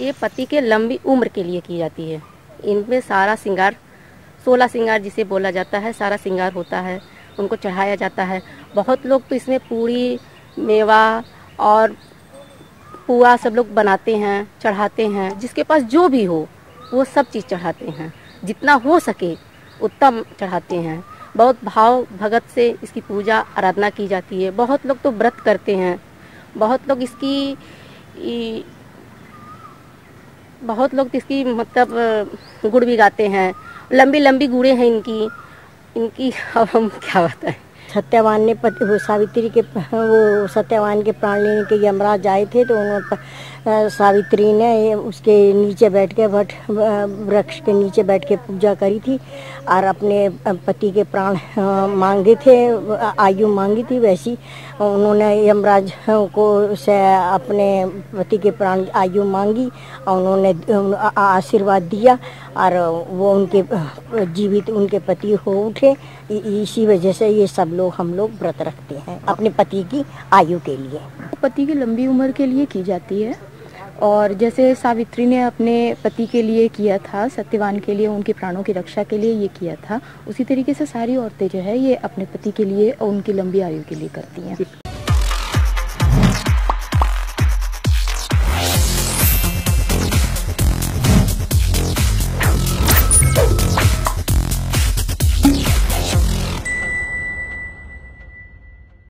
ये पति के लंबी उम्र के लिए की जाती है। इनमें सारा श्रृंगार 16 श्रृंगार जिसे बोला जाता है, सारा श्रृंगार होता है, उनको चढ़ाया जाता है। बहुत लोग तो इसमें पूरी, मेवा और पुआ सब लोग बनाते हैं, चढ़ाते हैं। जिसके पास जो भी हो वो सब चीज़ चढ़ाते हैं, जितना हो सके उतना चढ़ाते हैं। बहुत भाव भगत से इसकी पूजा आराधना की जाती है। बहुत लोग तो व्रत करते हैं, बहुत लोग इसकी मतलब गुड़ भी गाते हैं। लंबी लंबी गुड़े हैं इनकी अब हम क्या बताएं। सत्यवान ने सावित्री के वो सत्यवान के प्राण लेने के यमराज आए थे, तो उन्होंने सावित्री ने उसके नीचे बैठ के वृक्ष के नीचे बैठ के पूजा करी थी और अपने पति के प्राण मांगे थे, आयु मांगी थी। वैसी उन्होंने यमराज को से अपने पति के प्राण आयु मांगी और उन्होंने आशीर्वाद दिया और वो उनके जीवित उनके पति हो उठे। इसी वजह से ये सब लोग हम लोग व्रत रखते हैं अपने पति की आयु के लिए, पति की लंबी उम्र के लिए की जाती है। और जैसे सावित्री ने अपने पति के लिए किया था, सत्यवान के लिए उनके प्राणों की रक्षा के लिए ये किया था, उसी तरीके से सारी औरतें जो है ये अपने पति के लिए और उनकी लंबी आयु के लिए करती हैं।